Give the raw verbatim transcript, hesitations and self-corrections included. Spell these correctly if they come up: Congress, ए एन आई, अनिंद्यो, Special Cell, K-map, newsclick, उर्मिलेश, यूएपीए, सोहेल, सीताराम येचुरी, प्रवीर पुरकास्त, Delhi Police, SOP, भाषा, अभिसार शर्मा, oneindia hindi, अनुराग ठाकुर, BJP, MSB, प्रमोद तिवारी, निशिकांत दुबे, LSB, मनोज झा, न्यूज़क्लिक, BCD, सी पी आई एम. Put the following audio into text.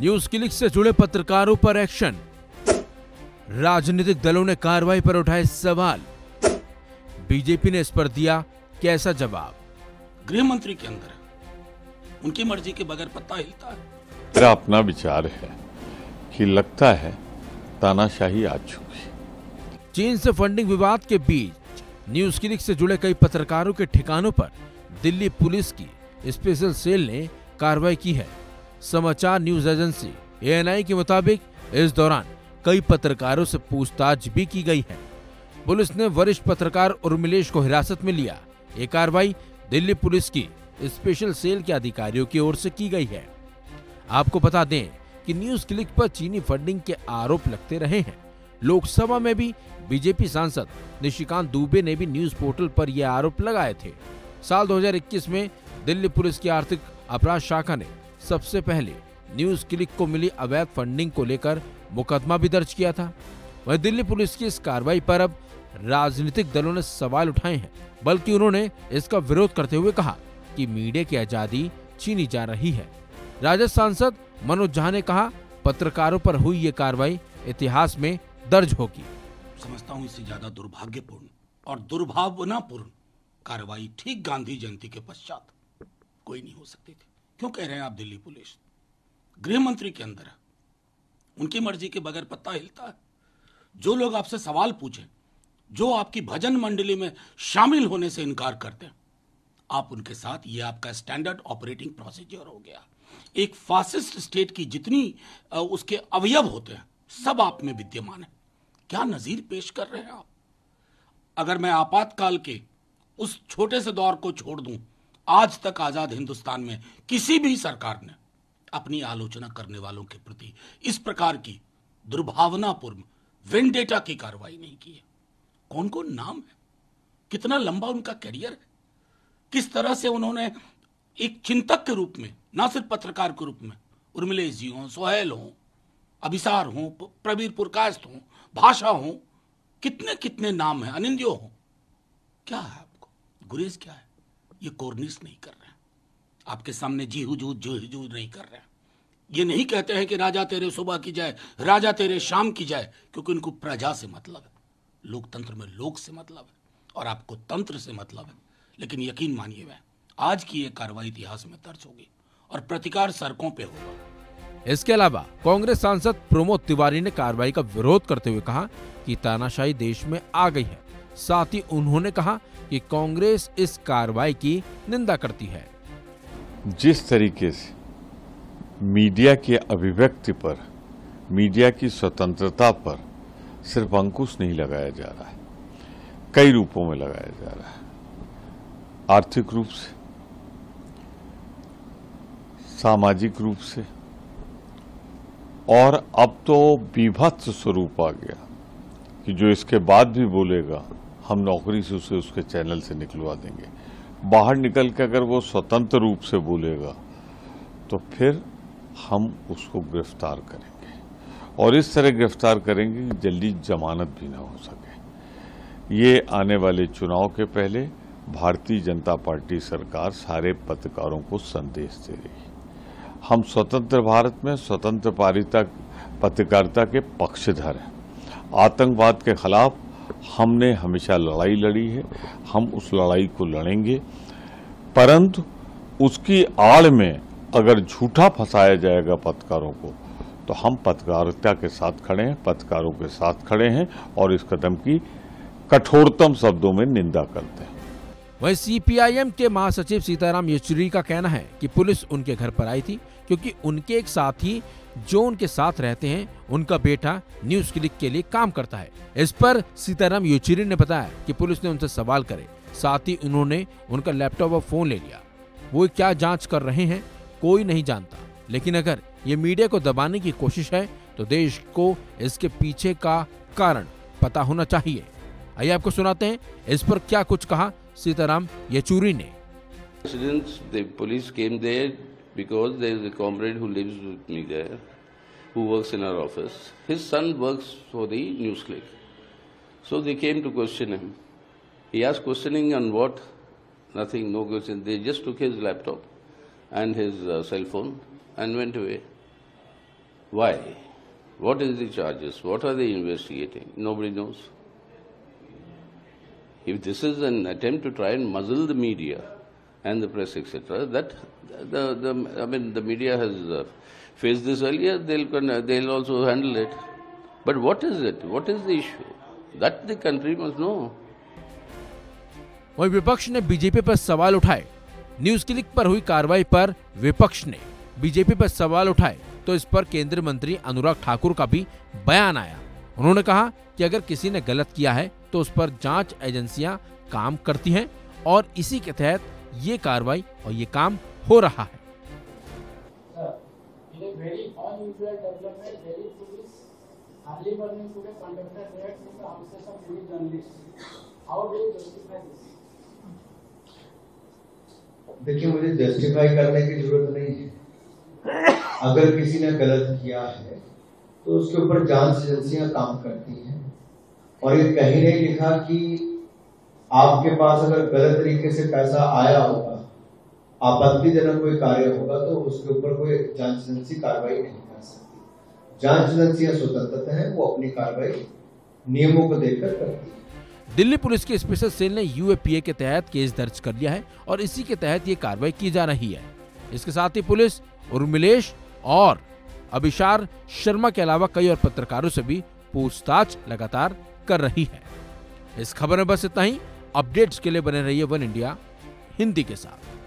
न्यूज़क्लिक से जुड़े पत्रकारों पर एक्शन, राजनीतिक दलों ने कार्रवाई पर उठाए सवाल, बीजेपी ने इस पर दिया कैसा जवाब। गृह मंत्री के अंदर है, उनकी मर्जी के बगैर पत्ता हिलता है। मेरा अपना विचार है कि लगता है तानाशाही आ चुकी। चीन से फंडिंग विवाद के बीच न्यूज़क्लिक से जुड़े कई पत्रकारों के ठिकानों पर दिल्ली पुलिस की स्पेशल सेल ने कार्रवाई की है। समाचार news agency ए एन आई के मुताबिक इस दौरान कई पत्रकारों से पूछताछ भी की गई है। पुलिस ने वरिष्ठ पत्रकार उर्मिलेश को हिरासत में लिया। ये कार्रवाई दिल्ली पुलिस की स्पेशल सेल के अधिकारियों की ओर से की गई है। आपको बता दें कि न्यूज़क्लिक पर चीनी फंडिंग के आरोप लगते रहे हैं। लोकसभा में भी बीजेपी सांसद निशिकांत दुबे ने भी न्यूज पोर्टल पर यह आरोप लगाए थे। साल दो हज़ार इक्कीस में दिल्ली पुलिस की आर्थिक अपराध शाखा ने सबसे पहले न्यूज़क्लिक को मिली अवैध फंडिंग को लेकर मुकदमा भी दर्ज किया था। वहीं दिल्ली पुलिस की इस कार्रवाई पर अब राजनीतिक दलों ने सवाल उठाए हैं, बल्कि उन्होंने इसका विरोध करते हुए कहा कि मीडिया की आजादी छीनी जा रही है। राजस्थान सांसद मनोज झा ने कहा, पत्रकारों पर हुई ये कार्रवाई इतिहास में दर्ज होगी। समझता हूँ इससे ज्यादा दुर्भाग्यपूर्ण और दुर्भावनापूर्ण कार्रवाई ठीक गांधी जयंती के पश्चात कोई नहीं हो सकती थी। क्यों कह रहे हैं आप दिल्ली पुलिस? गृह मंत्री के अंदर है, उनकी मर्जी के बगैर पत्ता हिलता है। जो लोग आपसे सवाल पूछें, जो आपकी भजन मंडली में शामिल होने से इनकार करते हैं, आप उनके साथ, ये आपका स्टैंडर्ड ऑपरेटिंग प्रोसीजर हो गया। एक फासिस्ट स्टेट की जितनी उसके अवयव होते हैं सब आप में विद्यमान है। क्या नजीर पेश कर रहे हैं आप? अगर मैं आपातकाल के उस छोटे से दौर को छोड़ दूं, आज तक आजाद हिंदुस्तान में किसी भी सरकार ने अपनी आलोचना करने वालों के प्रति इस प्रकार की दुर्भावनापूर्ण वेंडेटा की कार्रवाई नहीं की है। कौन कौन नाम है, कितना लंबा उनका करियर है, किस तरह से उन्होंने एक चिंतक के रूप में, ना सिर्फ पत्रकार के रूप में, उर्मिलेश जी हों, सोहेल हों, अभिसार हों, प्रवीर पुरकास्त हों, भाषा हों, कितने कितने नाम हैं, अनिंद्यो हों। क्या है आपको गुरेज? क्या है? ये कोर्निस नहीं कर रहे हैं, आपके सामने जी हुजूर जो हुजूर नहीं कर रहे हैं। ये नहीं कहते हैं कि राजा तेरे सुबह की जाए, राजा तेरे शाम की जाए, क्योंकि उनको प्रजा से मतलब है, लोकतंत्र में लोक से मतलब है, और आपको तंत्र से मतलब है। लेकिन यकीन मानिए वह आज की ये कार्रवाई इतिहास में दर्ज होगी और प्रतिकार सड़कों पे होगा। इसके अलावा कांग्रेस सांसद प्रमोद तिवारी ने कार्रवाई का विरोध करते हुए कहा कि तानाशाही देश में आ गई है। साथ ही उन्होंने कहा कि कांग्रेस इस कार्रवाई की निंदा करती है। जिस तरीके से मीडिया के अभिव्यक्ति पर, मीडिया की स्वतंत्रता पर सिर्फ अंकुश नहीं लगाया जा रहा है, कई रूपों में लगाया जा रहा है। आर्थिक रूप से, सामाजिक रूप से, और अब तो बीभत्स स्वरूप आ गया कि जो इसके बाद भी बोलेगा हम नौकरी से उसे उसके चैनल से निकलवा देंगे। बाहर निकल के अगर वो स्वतंत्र रूप से बोलेगा तो फिर हम उसको गिरफ्तार करेंगे, और इस तरह गिरफ्तार करेंगे कि जल्दी जमानत भी ना हो सके। ये आने वाले चुनाव के पहले भारतीय जनता पार्टी सरकार सारे पत्रकारों को संदेश दे रही। हम स्वतंत्र भारत में स्वतंत्र पारिता पत्रकारिता के पक्षधर हैं। आतंकवाद के खिलाफ हमने हमेशा लड़ाई लड़ी है, हम उस लड़ाई को लड़ेंगे, परंतु उसकी आड़ में अगर झूठा फंसाया जाएगा पत्रकारों को, तो हम पत्रकारिता के साथ खड़े हैं, पत्रकारों के साथ खड़े हैं और इस कदम की कठोरतम शब्दों में निंदा करते हैं। वहीं सी पी आई एम के महासचिव सीताराम येचुरी का कहना है कि पुलिस उनके घर पर आई थी क्योंकि उनके एक साथी जो उनके साथ रहते हैं, उनका बेटा न्यूज़क्लिक के लिए काम करता है। इस पर सीताराम येचुरी ने बताया कि पुलिस ने उनसे सवाल करे, साथ ही उन्होंने उनका लैपटॉप और फोन ले लिया। वो क्या जांच कर रहे हैं कोई नहीं जानता, लेकिन अगर ये मीडिया को दबाने की कोशिश है तो देश को इसके पीछे का कारण पता होना चाहिए। आइए आपको सुनाते हैं इस पर क्या कुछ कहा सीताराम येचुरी ने। Because there is a comrade who lives with me there, who works in our office. His son works for the NewsClick, so they came to question him. He asked questioning on what? Nothing, no question. They just took his laptop and his uh, cell phone and went away. Why? What is the charges? What are they investigating? Nobody knows. If this is an attempt to try and muzzle the media and the press, et cetera, that the, the I mean the media has faced this earlier. They'll they'll also handle it. But what is it? What is the issue? That the country must know. वहीं विपक्ष ने BJP पर सवाल उठाए। न्यूज़क्लिक पर हुई कार्रवाई पर विपक्ष ने बीजेपी पर सवाल उठाए तो इस पर केंद्रीय मंत्री अनुराग ठाकुर का भी बयान आया। उन्होंने कहा कि अगर किसी ने गलत किया है तो उस पर जांच एजेंसियां काम करती हैं और इसी के तहत ये कार्रवाई और ये काम हो रहा है। देखिए, मुझे जस्टिफाई करने की जरूरत नहीं है। अगर किसी ने गलत किया है तो उसके ऊपर जांच एजेंसियां काम करती हैं और ये कहीं नहीं लिखा कि आपके पास अगर गलत तरीके से पैसा आया होगा, आपत्तिजनक कोई कार्य होगा तो उसके ऊपर कोई जांच एजेंसी कार्रवाई नहीं कर सकती। जांच एजेंसियां स्वतंत्रता है, वो अपनी कार्रवाई नियमों को देखकर करती है। दिल्ली पुलिस की स्पेशल सेल ने यूएपीए के तहत केस दर्ज कर लिया है और इसी के तहत ये कार्रवाई की जा रही है। इसके साथ ही पुलिस उर्मिलेश और अभिसार शर्मा के अलावा कई और पत्रकारों से भी पूछताछ लगातार कर रही है। इस खबर में बस इतना ही। अपडेट्स के लिए बने रहिए वन इंडिया हिंदी के साथ।